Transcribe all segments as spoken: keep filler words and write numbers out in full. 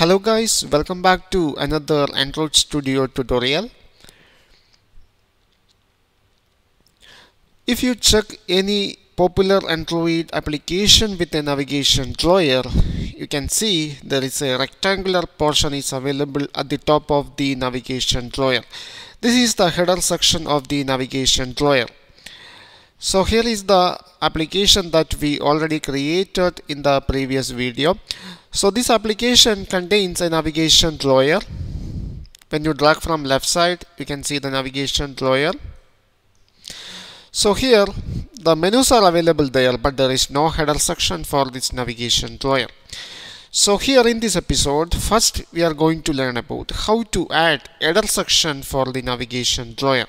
Hello guys, welcome back to another Android Studio tutorial. If you check any popular Android application with a navigation drawer, you can see there is a rectangular portion is available at the top of the navigation drawer. This is the header section of the navigation drawer. So here is the application that we already created in the previous video. So this application contains a navigation drawer. When you drag from left side, you can see the navigation drawer. So here the menus are available there, but there is no header section for this navigation drawer. So here in this episode, first we are going to learn about how to add header section for the navigation drawer.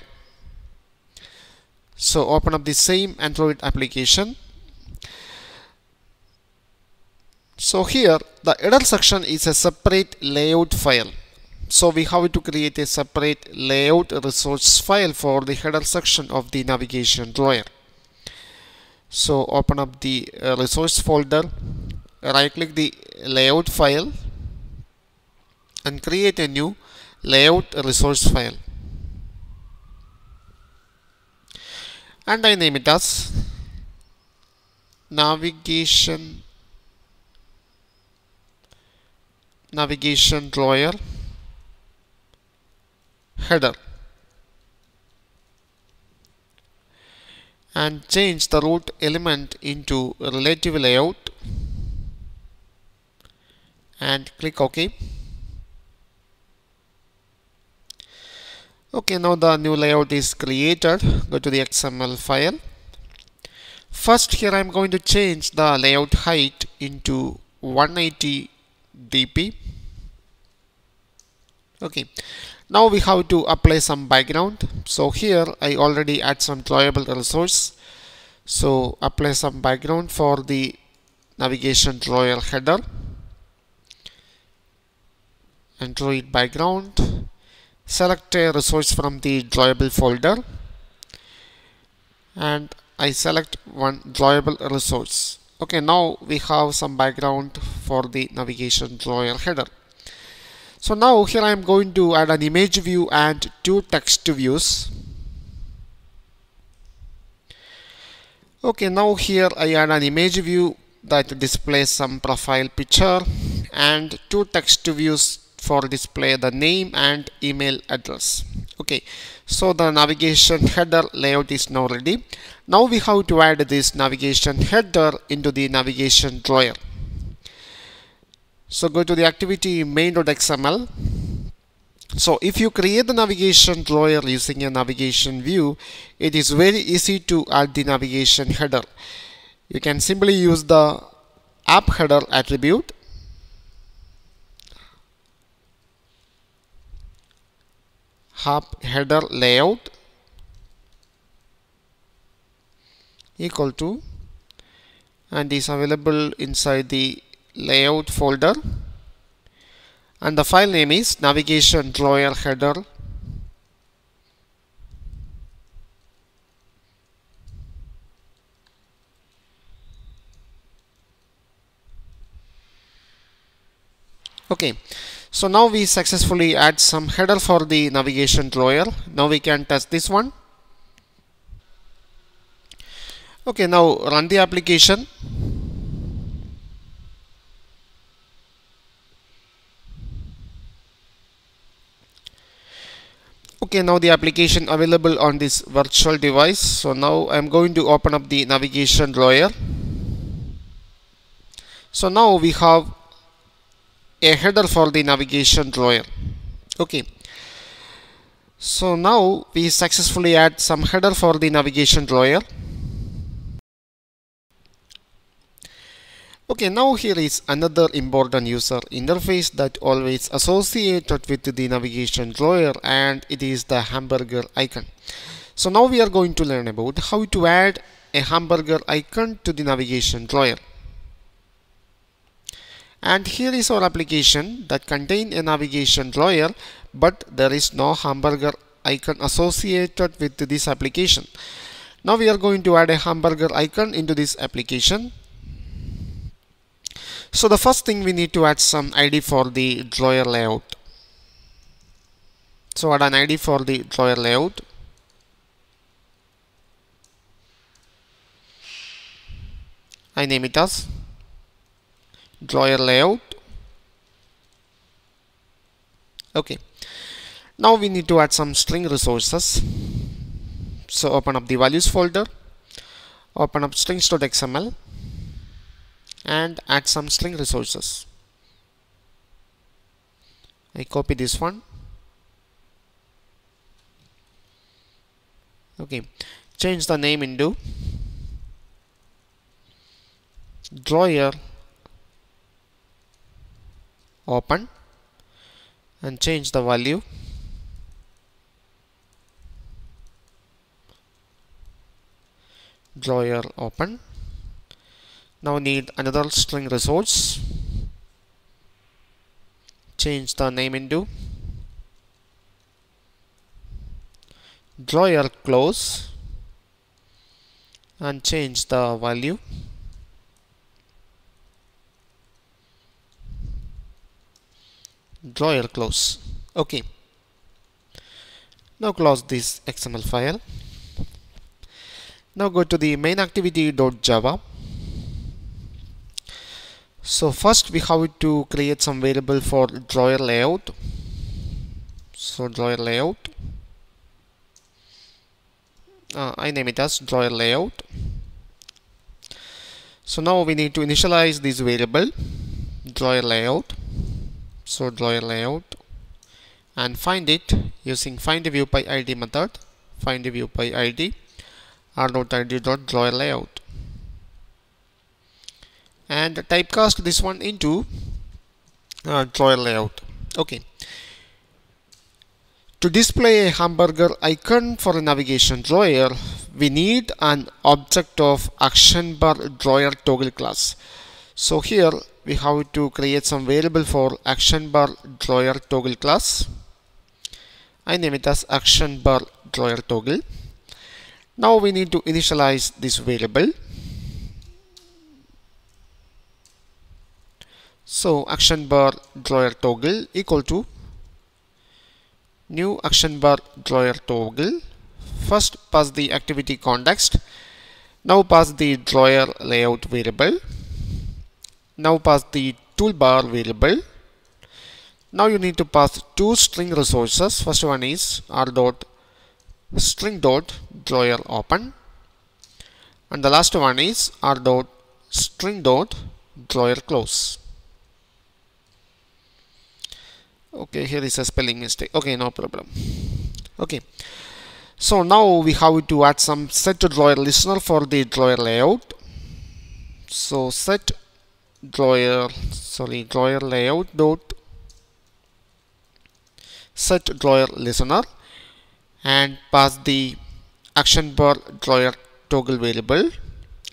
So open up the same Android application. So here the header section is a separate layout file. So we have to create a separate layout resource file for the header section of the navigation drawer. So open up the resource folder, right click the layout file and create a new layout resource file. And I name it as navigation navigation drawer header and change the root element into relative layout and click OK. Okay, now the new layout is created. Go to the X M L file. First, here I am going to change the layout height into one hundred eighty D P. Okay, now we have to apply some background. So here I already add some drawable resource. So apply some background for the navigation drawer header. Android background. Select a resource from the drawable folder and I select one drawable resource. Okay, now we have some background for the navigation drawer header. So now here I am going to add an image view and two text views. Okay, now here I add an image view that displays some profile picture and two text views for display the name and email address. Okay, so the navigation header layout is now ready. Now we have to add this navigation header into the navigation drawer. So go to the activity main.xml. So if you create the navigation drawer using a navigation view, it is very easy to add the navigation header. You can simply use the app header attribute. App header layout equal to, and is available inside the layout folder, and the file name is navigation drawer header . Okay, so now we successfully add some header for the navigation drawer. Now we can test this one. Okay, now run the application. Okay, now the application available on this virtual device. So now I'm going to open up the navigation drawer. So now we have a header for the navigation drawer. Okay, so now we successfully add some header for the navigation drawer. Okay, now here is another important user interface that always associated with the navigation drawer, and it is the hamburger icon. So now we are going to learn about how to add a hamburger icon to the navigation drawer. And here is our application that contains a navigation drawer, but there is no hamburger icon associated with this application. Now we are going to add a hamburger icon into this application. So the first thing we need to add some I D for the drawer layout. So add an I D for the drawer layout. I name it as drawer layout. Okay. Now we need to add some string resources. So open up the values folder, open up strings.xml and add some string resources. I copy this one. Okay, change the name into drawer open and change the value drawer open. Now need another string resource. Change the name into drawer close and change the value drawer close. Okay. Now close this X M L file. Now go to the main activity.java. So first we have to create some variable for drawer layout. So drawer layout, uh, I name it as drawer layout. So now we need to initialize this variable drawer layout. So drawer layout and find it using findViewById method, findViewById r.id.drawerLayout. And typecast this one into uh, drawer layout. Okay. To display a hamburger icon for a navigation drawer, we need an object of ActionBarDrawerToggle class. So here we have to create some variable for ActionBarDrawerToggle class. I name it as ActionBarDrawerToggle. Now we need to initialize this variable. So action bar drawer toggle equal to new action bar drawer toggle. First pass the activity context. Now pass the drawer layout variable. Now pass the toolbar variable. Now you need to pass two string resources. First one is r dot string dot drawer open, and the last one is r dot string dot drawer close. Okay, here is a spelling mistake. Okay, no problem. Okay, so now we have to add some set drawer listener for the drawer layout. So set drawer, sorry, drawer layout dot set drawer listener and pass the action bar drawer toggle variable,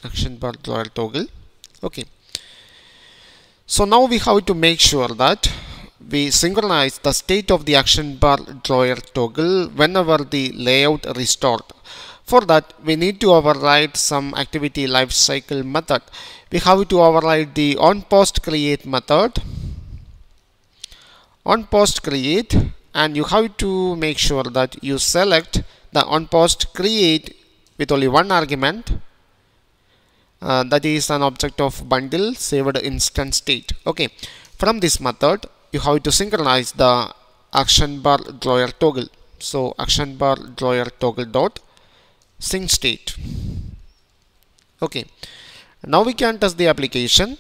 action bar drawer toggle. Okay. So now we have to make sure that we synchronize the state of the action bar drawer toggle whenever the layout restored. For that, we need to override some activity lifecycle method. We have to override the onPostCreate method, onPostCreate, and you have to make sure that you select the onPostCreate with only one argument, uh, that is an object of bundle saved instance state. Okay, from this method, you have to synchronize the action bar drawer toggle. So action bar drawer toggle dot sync state. Okay, now we can test the application.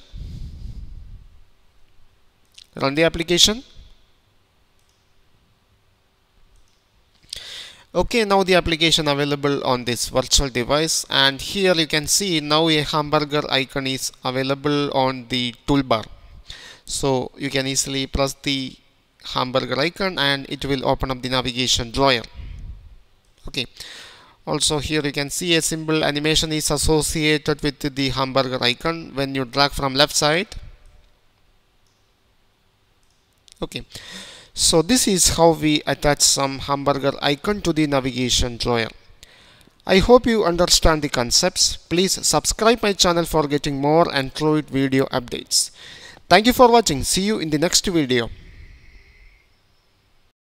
Run the application. Okay, now the application available on this virtual device, and here you can see now a hamburger icon is available on the toolbar. So you can easily press the hamburger icon and it will open up the navigation drawer. Okay. Also here you can see a simple animation is associated with the hamburger icon when you drag from left side. Okay. So this is how we attach some hamburger icon to the navigation drawer. I hope you understand the concepts. Please subscribe my channel for getting more Android video updates. Thank you for watching. See you in the next video.